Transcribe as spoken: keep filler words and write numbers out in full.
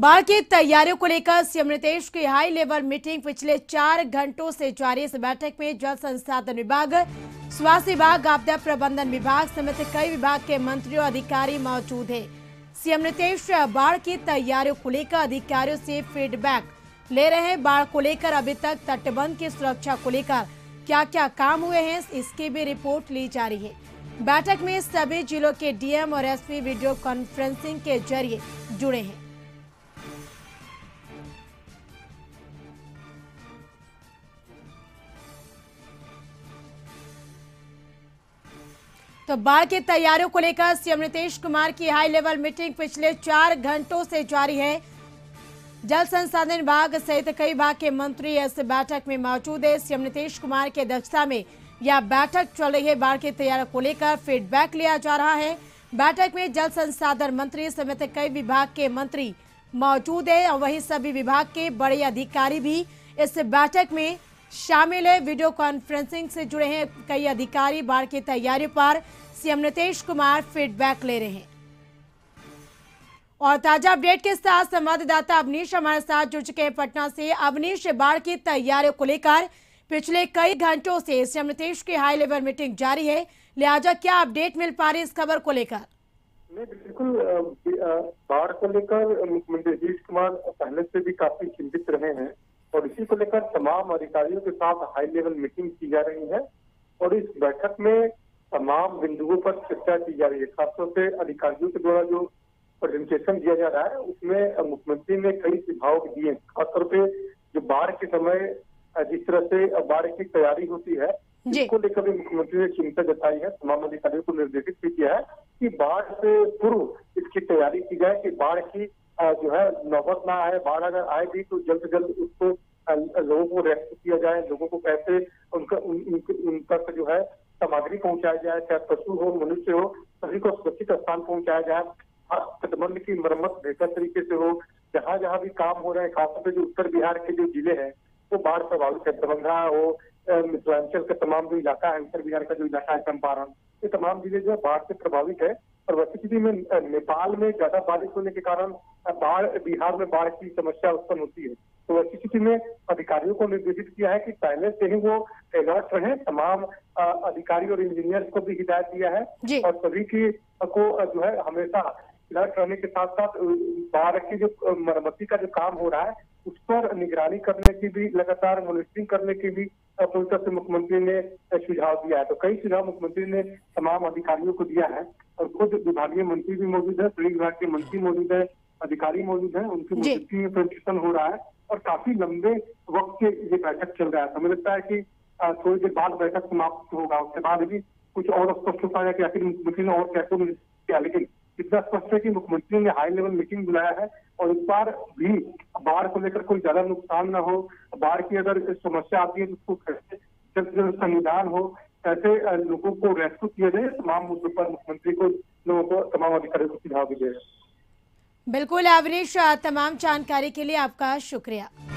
बाढ़ की तैयारियों को लेकर सीएम नीतीश की हाई लेवल मीटिंग पिछले चार घंटों से जारी। इस बैठक में जल संसाधन विभाग, स्वास्थ्य विभाग, आपदा प्रबंधन विभाग समेत कई विभाग के मंत्री और अधिकारी मौजूद हैं। सीएम नीतीश बाढ़ की तैयारियों को लेकर अधिकारियों से फीडबैक ले रहे हैं। बाढ़ को लेकर अभी तक तटबंध की सुरक्षा को लेकर क्या क्या काम हुए हैं, इसकी भी रिपोर्ट ली जा रही है। बैठक में सभी जिलों के डीएम और एसपी वीडियो कॉन्फ्रेंसिंग के जरिए जुड़े हैं। तो बाढ़ की तैयारियों को लेकर सीएम नीतीश कुमार की हाई लेवल मीटिंग पिछले चार घंटों से जारी है। जल संसाधन विभाग सहित कई विभाग के मंत्री इस बैठक में मौजूद है। सीएम नीतीश कुमार की अध्यक्षता में यह बैठक चल रही है। बाढ़ की तैयारियों को लेकर फीडबैक लिया जा रहा है। बैठक में जल संसाधन मंत्री समेत कई विभाग के मंत्री मौजूद है और वही सभी विभाग के बड़े अधिकारी भी इस बैठक में शामिल है। वीडियो कॉन्फ्रेंसिंग से जुड़े हैं कई अधिकारी। बाढ़ की तैयारियों पर सीएम नीतीश कुमार फीडबैक ले रहे हैं। और ताजा अपडेट के साथ संवाददाता अवनीश हमारे साथ जुड़ चुके हैं पटना से। अवनीश, बाढ़ की तैयारियों को लेकर पिछले कई घंटों से सीएम नीतीश की हाई लेवल मीटिंग जारी है, लिहाजा क्या अपडेट मिल पा रही इस खबर को लेकर? नहीं, बिल्कुल बाढ़ को लेकर नीतीश कुमार पहले से भी काफी चिंतित रहे हैं और इसी को लेकर तमाम अधिकारियों के साथ हाई लेवल मीटिंग की जा रही है और इस बैठक में तमाम बिंदुओं पर चर्चा की जा रही है। खासतौर से अधिकारियों के द्वारा जो प्रेजेंटेशन दिया जा रहा है उसमें मुख्यमंत्री ने कई सुझाव दिए। खासतौर पर जो बाढ़ के समय जिस तरह से बाढ़ की तैयारी होती है इसको लेकर भी मुख्यमंत्री ने चिंता जताई है। तमाम अधिकारियों को निर्देशित भी किया है कि बाढ़ से पूर्व इसकी तैयारी की जाए कि बाढ़ की जो है नौबत ना आए, बाढ़ अगर आए भी तो जल्द से जल्द उसको लोगों को रेस्क्यू किया जाए, लोगों को कैसे उनका उन, उन, उन तक जो है सामग्री पहुंचाया जाए, चाहे पशु हो मनुष्य हो सभी को सुरक्षित स्थान पहुंचाया जाए। हर तटबंध की मरम्मत बेहतर तरीके से हो। जहाँ जहाँ भी काम हो रहे हैं, खासतौर पर जो उत्तर बिहार के जो जिले हैं वो तो बाढ़ प्रभावित है। दरभंगा हो, मिथिलांचल का तमाम जो इलाका है, उत्तर बिहार का जो इलाका है चंपारण, ये तमाम जिले जो है बाढ़ से प्रभावित है। और वैसे स्थिति में नेपाल में ज्यादा बारिश होने के कारण बाढ़ बिहार में बाढ़ की समस्या उत्पन्न होती है। तो वैसी स्थिति में अधिकारियों को निर्देशित किया है कि पहले से ही वो अलर्ट रहे। तमाम अधिकारी और इंजीनियर्स को भी हिदायत दिया है और सभी की को जो है हमेशा अलर्ट रहने के साथ साथ बाढ़ की जो मरम्मती का जो काम हो रहा है उस पर निगरानी करने की भी, लगातार मॉनिटरिंग करने की भी पूरी तरह से मुख्यमंत्री ने सुझाव दिया है। तो कई सुझाव मुख्यमंत्री ने तमाम अधिकारियों को दिया है और खुद विभागीय मंत्री भी मौजूद है, सभी विभाग के मंत्री मौजूद है, अधिकारी मौजूद है, उनकी मौजूदगी में प्रेजेंटेशन हो रहा है और काफी लंबे वक्त से ये बैठक चल रहा है। हमें लगता है कि थोड़ी देर बाद बैठक समाप्त होगा, उसके बाद भी कुछ और स्पष्ट हो पाएगा कि आखिर मुख्यमंत्री ने और कैसे किया। लेकिन इतना स्पष्ट है कि मुख्यमंत्री ने हाई लेवल मीटिंग बुलाया है और इस बार भी बाढ़ को लेकर कोई ज्यादा नुकसान न हो, बाढ़ की अगर समस्या आती है तो उसको कैसे जल्द से जल्द संविधान हो, कैसे लोगों को रेस्क्यू किया जाए, तमाम मुद्दों पर मुख्यमंत्री को लोगों को तमाम अधिकारियों को सुझाव भी दे रहे हैं। बिल्कुल अवनीश, तमाम जानकारी के लिए आपका शुक्रिया।